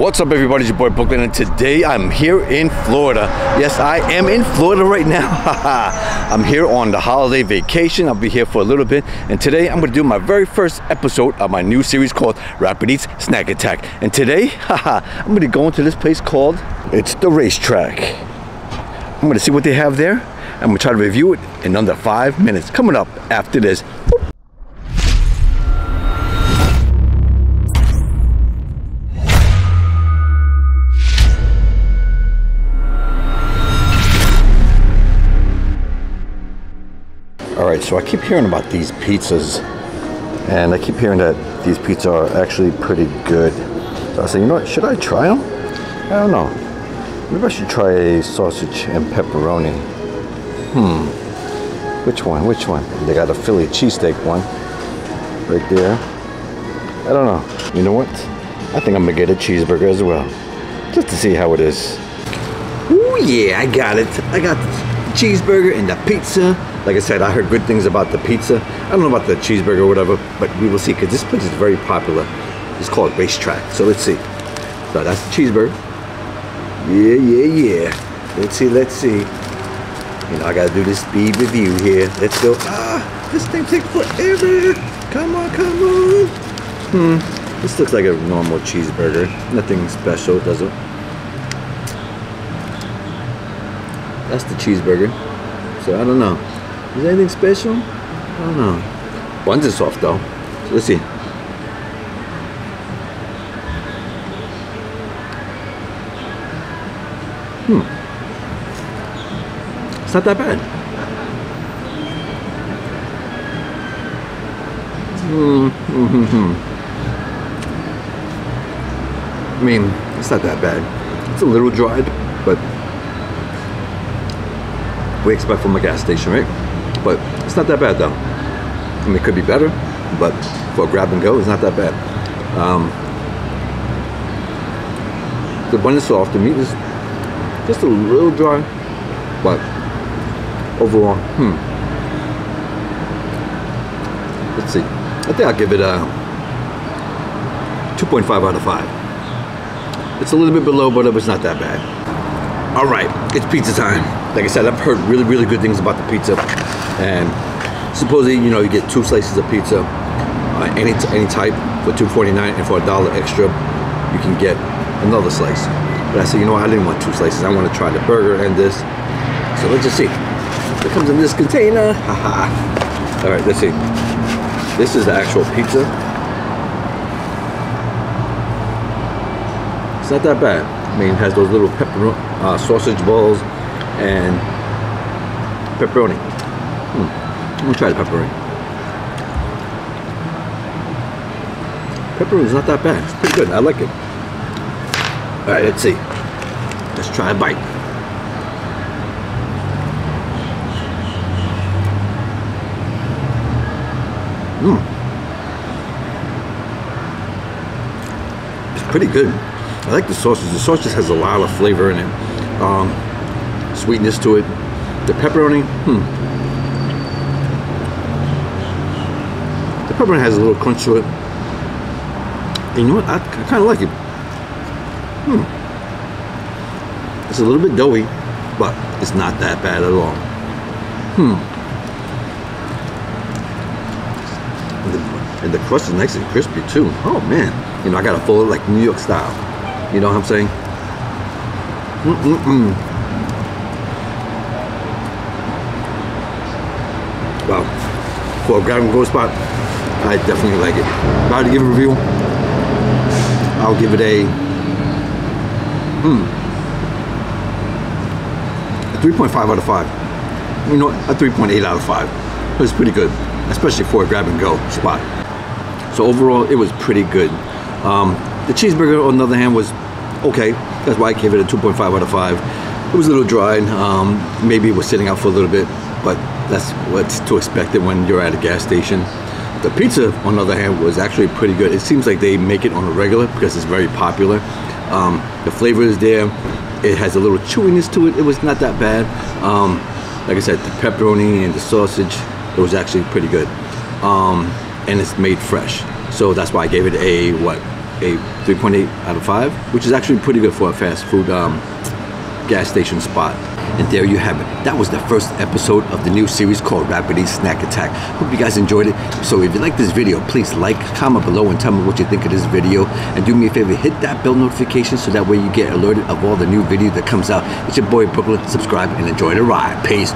What's up everybody, it's your boy Brooklyn, and today I'm here in Florida. Yes, I am in Florida right now. I'm here on the holiday vacation. I'll be here for a little bit, and today I'm gonna do my very first episode of my new series called Rapid Eats Snack Attack. And today, I'm gonna go into this place called, it's the Racetrack. I'm gonna see what they have there. I'm gonna try to review it in under 5 minutes, coming up after this. Alright, so I keep hearing about these pizzas, and I keep hearing that these pizzas are actually pretty good. So I said, you know what, should I try them? I don't know. Maybe I should try a sausage and pepperoni. Which one? They got a Philly cheesesteak one right there. I don't know. You know what? I think I'm gonna get a cheeseburger as well, just to see how it is. Oh yeah, I got it. I got this cheeseburger and the pizza. Like I said, I heard good things about the pizza. I don't know about the cheeseburger or whatever, but we will see, because this place is very popular. It's called Racetrack, so let's see. So that's the cheeseburger. Yeah. Let's see. You know, I gotta do this speed review here. Let's go. This thing takes forever. Come on. This looks like a normal cheeseburger. Nothing special, does it? That's the cheeseburger. So I don't know. Is there anything special? I don't know. Buns are soft though. So let's see. It's not that bad. I mean, it's not that bad. It's a little dried, but we expect from a gas station, right? But it's not that bad though. I mean, it could be better, but for grab and go, it's not that bad. The bun is soft, the meat is just a little dry, but overall, let's see. I think I'll give it a 2.5 out of 5. It's a little bit below, but it's not that bad. All right, it's pizza time. Like I said, I've heard really, really good things about the pizza. And supposedly, you know, you get two slices of pizza, any type, for $2.49, and for $1 extra, you can get another slice. But I said, you know what, I didn't want two slices. I want to try the burger and this. So let's just see. It comes in this container. All right, let's see. This is the actual pizza. It's not that bad. I mean, it has those little pepperoni, sausage balls, and pepperoni. I'm gonna try the pepperoni. Pepperoni's not that bad. It's pretty good. I like it. All right, let's see. Let's try a bite. It's pretty good. I like the sausage. The sausage has a lot of flavor in it, sweetness to it. The pepperoni, the pepperoni has a little crunch to it. And you know what? I kind of like it. It's a little bit doughy, but it's not that bad at all. And the crust is nice and crispy too. Oh man, you know, I gotta fold it like New York style. You know what I'm saying? Wow. For a grab and go spot, I definitely like it. If I had to give a review, I'll give it a 3.5 out of 5. You know, a 3.8 out of 5. It's pretty good, especially for a grab and go spot. So overall, it was pretty good. The cheeseburger, on the other hand, was okay. That's why I gave it a 2.5 out of 5. It was a little dried. Maybe it was sitting out for a little bit, but that's what's to expect when you're at a gas station. The pizza, on the other hand, was actually pretty good. It seems like they make it on a regular because it's very popular. The flavor is there. It has a little chewiness to it. It was not that bad. Like I said, the pepperoni and the sausage, it was actually pretty good. And it's made fresh. So that's why I gave it a, what? a 3.8 out of 5, which is actually pretty good for a fast food gas station spot. And there you have it. That was the first episode of the new series called Rapid Eats Snack Attack. Hope you guys enjoyed it. So if you like this video, please like, comment below, and tell me what you think of this video. And do me a favor, hit that bell notification so that way you get alerted of all the new video that comes out. It's your boy Brooklyn. Subscribe and enjoy the ride. Peace.